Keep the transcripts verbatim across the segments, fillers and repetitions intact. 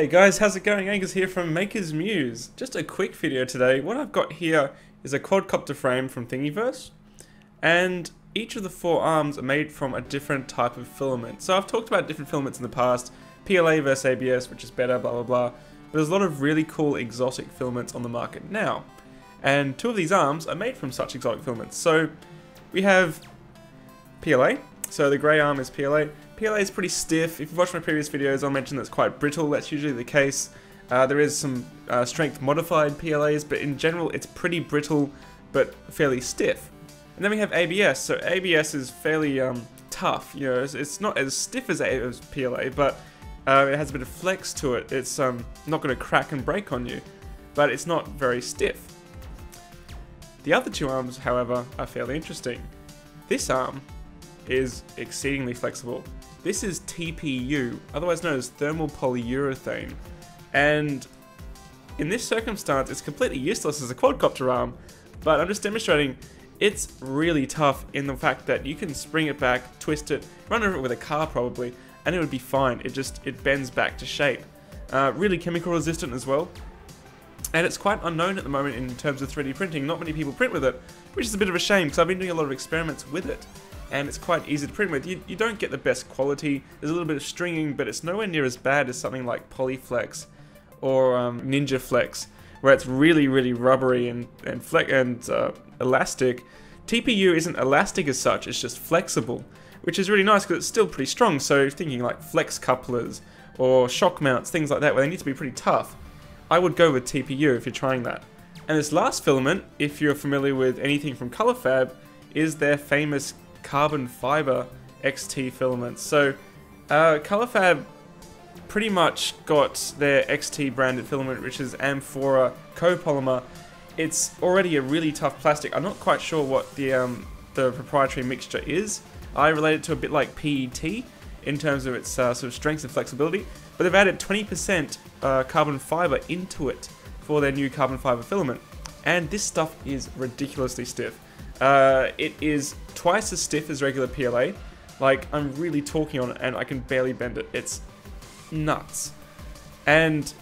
Hey guys, how's it going? Angus here from Maker's Muse. Just a quick video today. What I've got here is a quadcopter frame from Thingiverse, and each of the four arms are made from a different type of filament. So I've talked about different filaments in the past, P L A versus A B S, which is better, blah blah blah. But there's a lot of really cool exotic filaments on the market now, and two of these arms are made from such exotic filaments. So we have P L A. So the grey arm is P L A. P L A is pretty stiff. If you've watched my previous videos, I'll mention that's quite brittle. That's usually the case. Uh, there is some uh, strength modified P L As, but in general it's pretty brittle but fairly stiff. And then we have A B S. So A B S is fairly um, tough. You know, it's, it's not as stiff as, a, as P L A, but uh, it has a bit of flex to it. It's um, not going to crack and break on you, but it's not very stiff. The other two arms, however, are fairly interesting. This arm is exceedingly flexible. This is T P U, otherwise known as thermal polyurethane, and in this circumstance it's completely useless as a quadcopter arm, but I'm just demonstrating it's really tough in the fact that you can spring it back, twist it, run over it with a car probably, and it would be fine. It just it bends back to shape. Uh, really chemical resistant as well, and it's quite unknown at the moment in terms of three D printing. Not many people print with it, which is a bit of a shame because I've been doing a lot of experiments with it. And it's quite easy to print with. You, you don't get the best quality. There's a little bit of stringing, but it's nowhere near as bad as something like Polyflex or um, Ninjaflex, where it's really, really rubbery and and, fle and uh, elastic. T P U isn't elastic as such; it's just flexible, which is really nice because it's still pretty strong. So if thinking like flex couplers or shock mounts, things like that, where they need to be pretty tough, I would go with T P U if you're trying that. And this last filament, if you're familiar with anything from colorFabb, is their famous carbon fiber X T filaments. So uh, colorFabb pretty much got their X T branded filament, which is Amphora Copolymer. It's already a really tough plastic. I'm not quite sure what the um, the proprietary mixture is. I relate it to a bit like P E T in terms of its uh, sort of strength and flexibility, but they've added twenty percent uh, carbon fiber into it for their new carbon fiber filament, and this stuff is ridiculously stiff. Uh, it is twice as stiff as regular P L A. Like, I'm really talking on it and I can barely bend it. It's nuts. And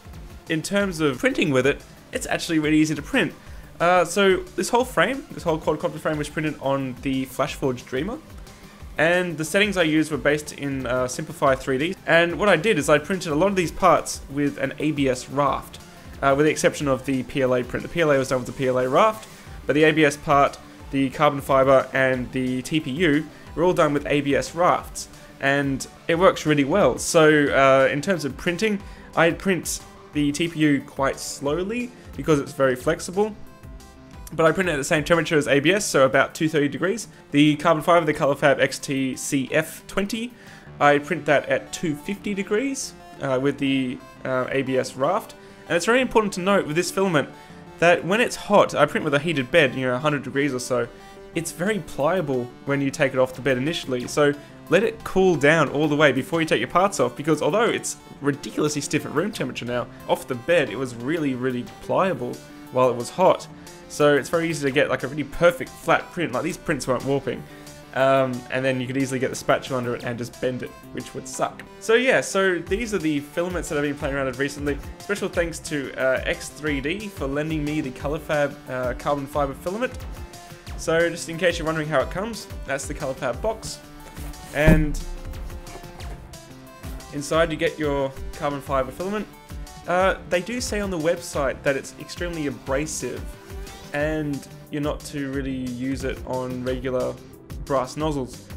in terms of printing with it, it's actually really easy to print. Uh, so this whole frame, this whole quadcopter frame was printed on the FlashForge Dreamer. And the settings I used were based in uh, Simplify three D. And what I did is I printed a lot of these parts with an A B S raft, uh, with the exception of the P L A print. The P L A was done with the P L A raft, but the A B S part, the carbon fiber and the T P U were all done with A B S rafts, and it works really well. So uh, in terms of printing, I print the T P U quite slowly because it's very flexible, but I print it at the same temperature as A B S, so about two hundred thirty degrees. The carbon fiber, the colorFabb X T C F twenty, I print that at two hundred fifty degrees uh, with the uh, A B S raft. And it's very important to note with this filament that when it's hot, I print with a heated bed, you know, one hundred degrees or so, it's very pliable when you take it off the bed initially, so let it cool down all the way before you take your parts off, because although it's ridiculously stiff at room temperature now, off the bed it was really, really pliable while it was hot. So it's very easy to get like a really perfect flat print, like these prints weren't warping. Um, and then you could easily get the spatula under it and just bend it, which would suck. So yeah, so these are the filaments that I've been playing around with recently. Special thanks to uh, X three D for lending me the colorFabb uh, carbon fiber filament. So just in case you're wondering how it comes, that's the colorFabb box. And inside you get your carbon fiber filament. Uh, they do say on the website that it's extremely abrasive and you're not to really use it on regular brass nozzles.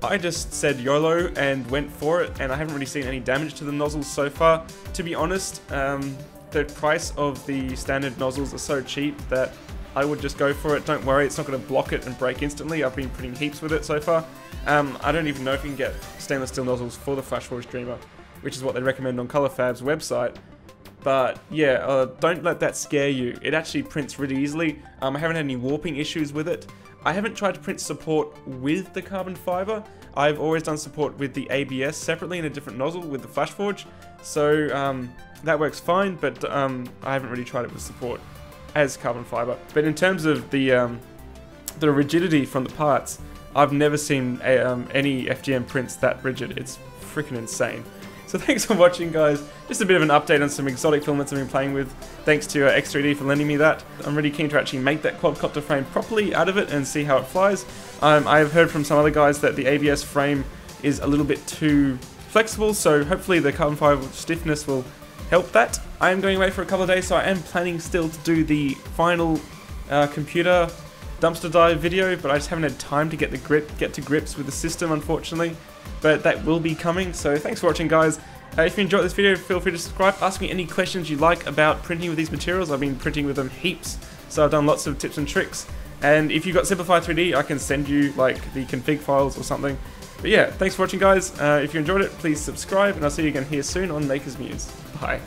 I just said YOLO and went for it, and I haven't really seen any damage to the nozzles so far. To be honest, um, the price of the standard nozzles are so cheap that I would just go for it. Don't worry, it's not going to block it and break instantly. I've been printing heaps with it so far. Um, I don't even know if you can get stainless steel nozzles for the FlashForge Dreamer, which is what they recommend on colorFabb's website. But yeah, uh, don't let that scare you. It actually prints really easily. Um, I haven't had any warping issues with it. I haven't tried to print support with the carbon fiber. I've always done support with the A B S separately in a different nozzle with the FlashForge, so um, that works fine, but um, I haven't really tried it with support as carbon fiber. But in terms of the, um, the rigidity from the parts, I've never seen a, um, any F D M prints that rigid. It's freaking insane. So thanks for watching, guys. Just a bit of an update on some exotic filaments I've been playing with. Thanks to uh, X three D for lending me that. I'm really keen to actually make that quadcopter frame properly out of it and see how it flies. Um, I've heard from some other guys that the A B S frame is a little bit too flexible, so hopefully the carbon fiber stiffness will help that. I am going away for a couple of days, so I am planning still to do the final uh, computer dumpster dive video, but I just haven't had time to get the grip, get to grips with the system, unfortunately. But that will be coming, so thanks for watching, guys. Uh, if you enjoyed this video, feel free to subscribe. Ask me any questions you like about printing with these materials. I've been printing with them heaps, so I've done lots of tips and tricks. And if you've got Simplify three D, I can send you like the config files or something. But yeah, thanks for watching, guys. Uh, if you enjoyed it, please subscribe, and I'll see you again here soon on Maker's Muse. Bye.